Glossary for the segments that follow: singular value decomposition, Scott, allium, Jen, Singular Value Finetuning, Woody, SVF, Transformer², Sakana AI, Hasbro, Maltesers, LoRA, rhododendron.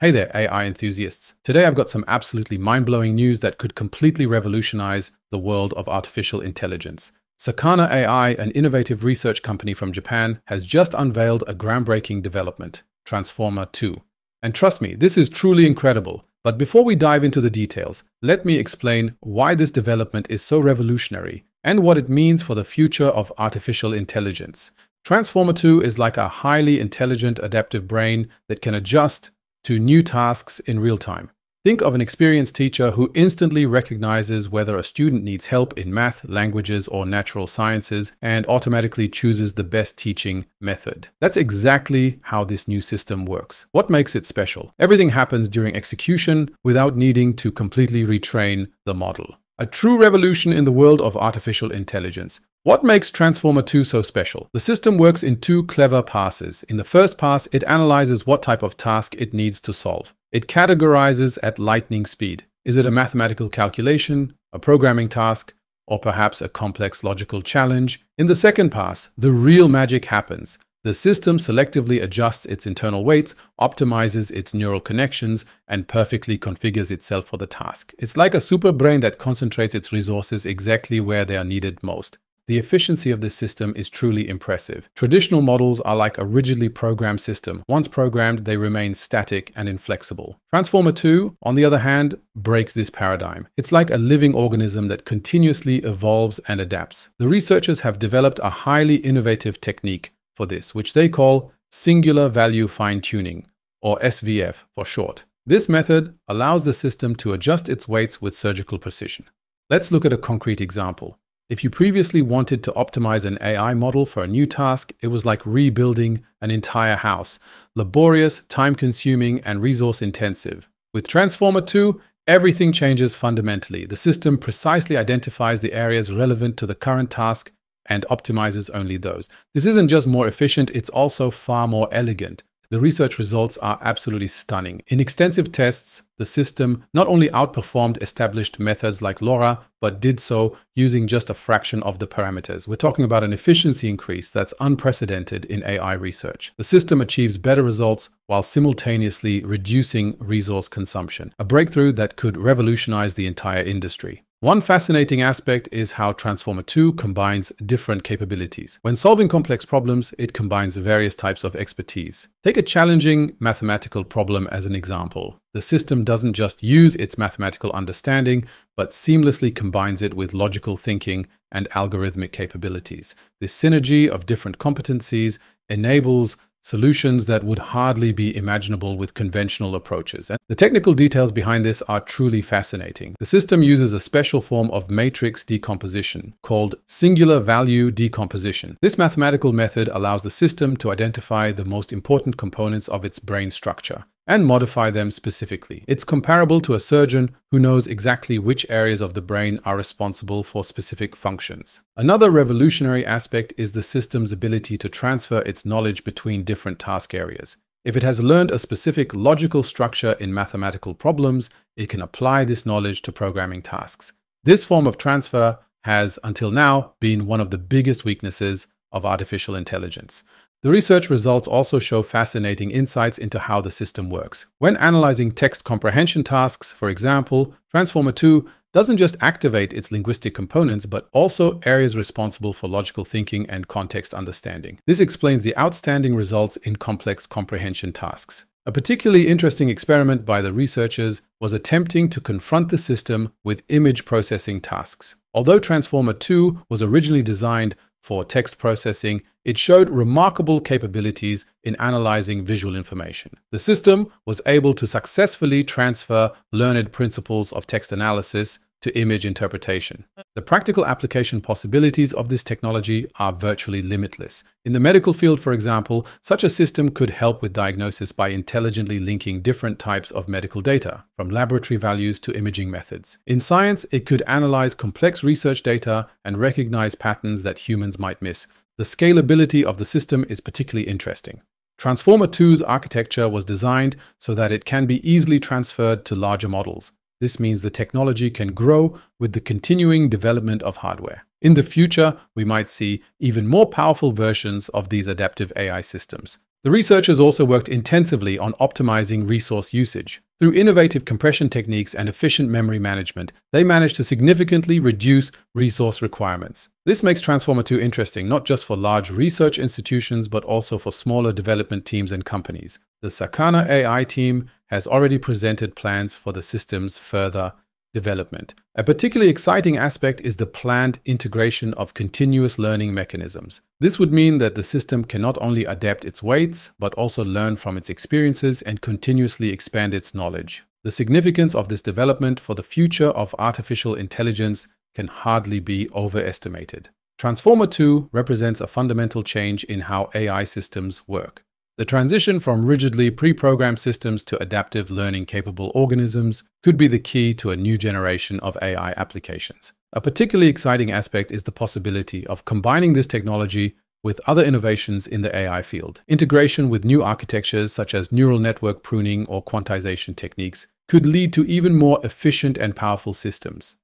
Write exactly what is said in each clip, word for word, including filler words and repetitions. Hey there, A I enthusiasts. Today I've got some absolutely mind-blowing news that could completely revolutionize the world of artificial intelligence. Sakana A I, an innovative research company from Japan, has just unveiled a groundbreaking development, Transformer two. And trust me, this is truly incredible. But before we dive into the details, let me explain why this development is so revolutionary and what it means for the future of artificial intelligence. Transformer two is like a highly intelligent adaptive brain that can adjust to new tasks in real time. Think of an experienced teacher who instantly recognizes whether a student needs help in math, languages, or natural sciences and automatically chooses the best teaching method. That's exactly how this new system works. What makes it special? Everything happens during execution without needing to completely retrain the model. A true revolution in the world of artificial intelligence. What makes Transformer two so special? The system works in two clever passes. In the first pass, it analyzes what type of task it needs to solve. It categorizes at lightning speed. Is it a mathematical calculation, a programming task, or perhaps a complex logical challenge? In the second pass, the real magic happens. The system selectively adjusts its internal weights, optimizes its neural connections, and perfectly configures itself for the task. It's like a super brain that concentrates its resources exactly where they are needed most. The efficiency of this system is truly impressive. Traditional models are like a rigidly programmed system. Once programmed, they remain static and inflexible. Transformer two, on the other hand, breaks this paradigm. It's like a living organism that continuously evolves and adapts. The researchers have developed a highly innovative technique for this, which they call Singular Value Finetuning, or S V F for short. This method allows the system to adjust its weights with surgical precision. Let's look at a concrete example. If you previously wanted to optimize an A I model for a new task, it was like rebuilding an entire house. Laborious, time-consuming, and resource-intensive. With Transformer two, everything changes fundamentally. The system precisely identifies the areas relevant to the current task and optimizes only those. This isn't just more efficient, it's also far more elegant. The research results are absolutely stunning. In extensive tests, the system not only outperformed established methods like LoRa, but did so using just a fraction of the parameters. We're talking about an efficiency increase that's unprecedented in A I research. The system achieves better results while simultaneously reducing resource consumption, a breakthrough that could revolutionize the entire industry. One fascinating aspect is how Transformer two combines different capabilities. When solving complex problems, it combines various types of expertise. Take a challenging mathematical problem as an example. The system doesn't just use its mathematical understanding, but seamlessly combines it with logical thinking and algorithmic capabilities. This synergy of different competencies enables solutions that would hardly be imaginable with conventional approaches. And the technical details behind this are truly fascinating. The system uses a special form of matrix decomposition called singular value decomposition. This mathematical method allows the system to identify the most important components of its brain structure and modify them specifically. It's comparable to a surgeon who knows exactly which areas of the brain are responsible for specific functions. Another revolutionary aspect is the system's ability to transfer its knowledge between different task areas. If it has learned a specific logical structure in mathematical problems, it can apply this knowledge to programming tasks. This form of transfer has, until now, been one of the biggest weaknesses of artificial intelligence. The research results also show fascinating insights into how the system works. When analyzing text comprehension tasks, for example, Transformer two doesn't just activate its linguistic components, but also areas responsible for logical thinking and context understanding. This explains the outstanding results in complex comprehension tasks. A particularly interesting experiment by the researchers was attempting to confront the system with image processing tasks. Although Transformer two was originally designed for text processing, it showed remarkable capabilities in analyzing visual information. The system was able to successfully transfer learned principles of text analysis to image interpretation. The practical application possibilities of this technology are virtually limitless. In the medical field, for example, such a system could help with diagnosis by intelligently linking different types of medical data, from laboratory values to imaging methods. In science, it could analyze complex research data and recognize patterns that humans might miss. The scalability of the system is particularly interesting. Transformer two's architecture was designed so that it can be easily transferred to larger models. This means the technology can grow with the continuing development of hardware. In the future, we might see even more powerful versions of these adaptive A I systems. The researchers also worked intensively on optimizing resource usage. Through innovative compression techniques and efficient memory management, they managed to significantly reduce resource requirements. This makes Transformer two interesting not just for large research institutions, but also for smaller development teams and companies. The Sakana A I team has already presented plans for the system's further development. A particularly exciting aspect is the planned integration of continuous learning mechanisms. This would mean that the system can not only adapt its weights, but also learn from its experiences and continuously expand its knowledge. The significance of this development for the future of artificial intelligence can hardly be overestimated. Transformer two represents a fundamental change in how A I systems work. The transition from rigidly pre-programmed systems to adaptive learning-capable organisms could be the key to a new generation of A I applications. A particularly exciting aspect is the possibility of combining this technology with other innovations in the A I field. Integration with new architectures such as neural network pruning or quantization techniques could lead to even more efficient and powerful systems.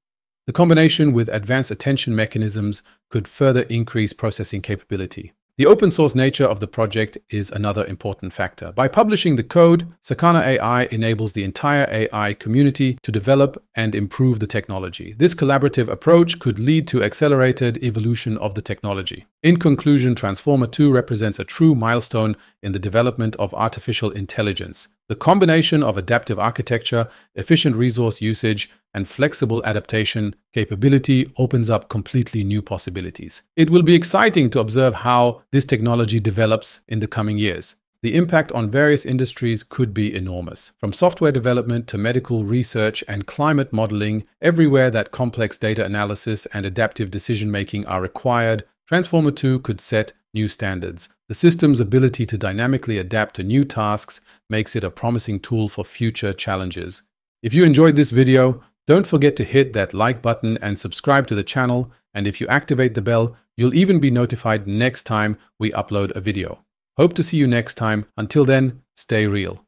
The combination with advanced attention mechanisms could further increase processing capability. The open source nature of the project is another important factor. By publishing the code, Sakana A I enables the entire A I community to develop and improve the technology. This collaborative approach could lead to accelerated evolution of the technology. In conclusion, Transformer two represents a true milestone in the development of artificial intelligence. The combination of adaptive architecture, efficient resource usage, and flexible adaptation capability opens up completely new possibilities. It will be exciting to observe how this technology develops in the coming years. The impact on various industries could be enormous. From software development to medical research and climate modeling, everywhere that complex data analysis and adaptive decision-making are required, Transformer two could set new standards. The system's ability to dynamically adapt to new tasks makes it a promising tool for future challenges. If you enjoyed this video, don't forget to hit that like button and subscribe to the channel, and if you activate the bell, you'll even be notified next time we upload a video. Hope to see you next time. Until then, stay real.